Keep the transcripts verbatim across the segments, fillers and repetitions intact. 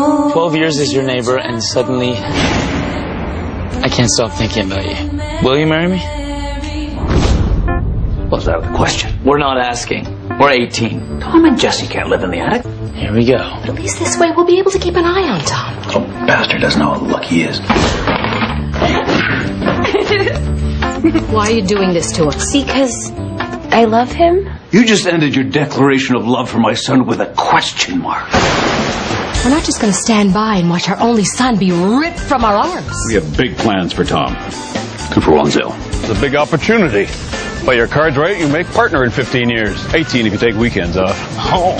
twelve years as your neighbor, and suddenly I can't stop thinking about you. Will you marry me? Was that a question? We're not asking. We're eighteen. Tom and Jesse can't live in the attic. Here we go. But at least this way we'll be able to keep an eye on Tom. Little bastard doesn't know how lucky he is. Why are you doing this to us? Because I love him. You just ended your declaration of love for my son with a question mark. We're not just going to stand by and watch our only son be ripped from our arms. We have big plans for Tom. And for Wanzil. It's a big opportunity. Play your cards right, you make partner in fifteen years. eighteen if you take weekends off. Oh.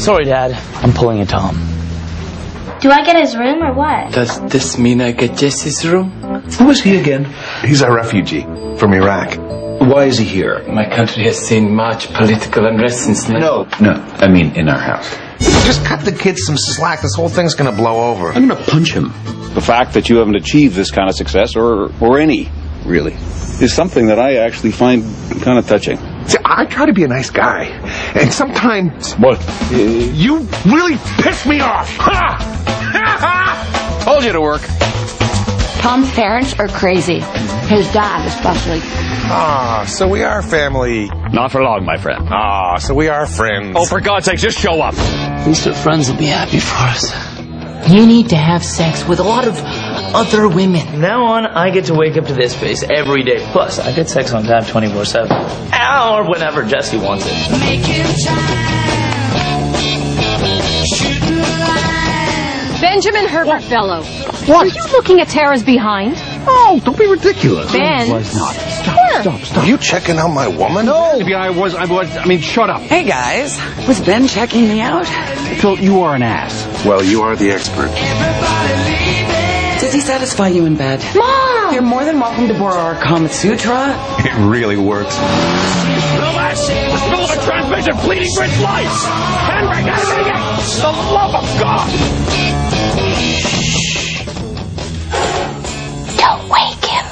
Sorry, Dad. I'm pulling a Tom. Do I get his room or what? Does this mean I get Jesse's room? Who is he again? He's a refugee from Iraq. Why is he here? My country has seen much political unrest since then. No, no, I mean in our house. Just cut the kids some slack. This whole thing's going to blow over. I'm going to punch him. The fact that you haven't achieved this kind of success, or, or any, really, is something that I actually find kind of touching. See, I try to be a nice guy, and sometimes... What? Uh, you really piss me off! Ha! Ha! Told you to work. Tom's parents are crazy. His dad, especially. Ah, so we are family. Not for long, my friend. Ah, so we are friends. Oh, for God's sake, just show up. At least our friends will be happy for us. You need to have sex with a lot of other women. Now on, I get to wake up to this face every day. Plus, I get sex on tap twenty-four seven. Or whenever Jesse wants it. Make it time. Benjamin Herbert what? Bellow. What? Were you looking at Tara's behind? Oh, don't be ridiculous. Ben. Was not. Stop, stop, stop. Are you checking out my woman? No. Maybe I was, I was, I mean, shut up. Hey, guys. Was Ben checking me out? Phil, you are an ass. Well, you are the expert. Does he satisfy you in bed? Mom! You're more than welcome to borrow our Kama Sutra. It really works. The spill of a transmission pleading for its life! Henry, gotta make it! The love of God! Shh. Don't wake him.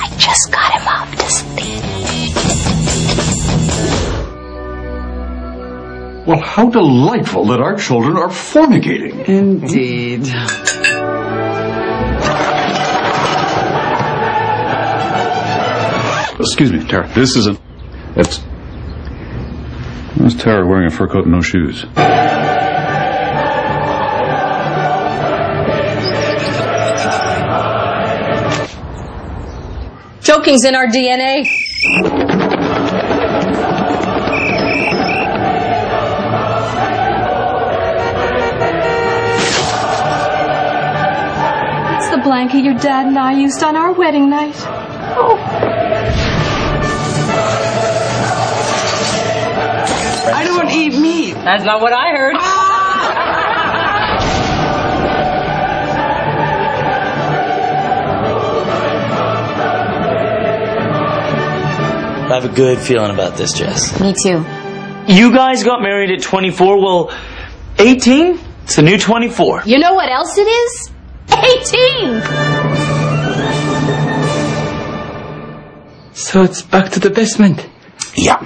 I just got him up to sleep. Well, how delightful that our children are fornicating. Indeed. Excuse me, Tara. This isn't... It's... Why is Tara wearing a fur coat and no shoes? Joking's in our D N A. It's the blanket your dad and I used on our wedding night. Oh... I don't eat meat. That's not what I heard. Ah! I have a good feeling about this, Jess. Me too. You guys got married at twenty-four. Well, eighteen? It's the new twenty-four. You know what else it is? eighteen! So it's back to the basement. Yeah.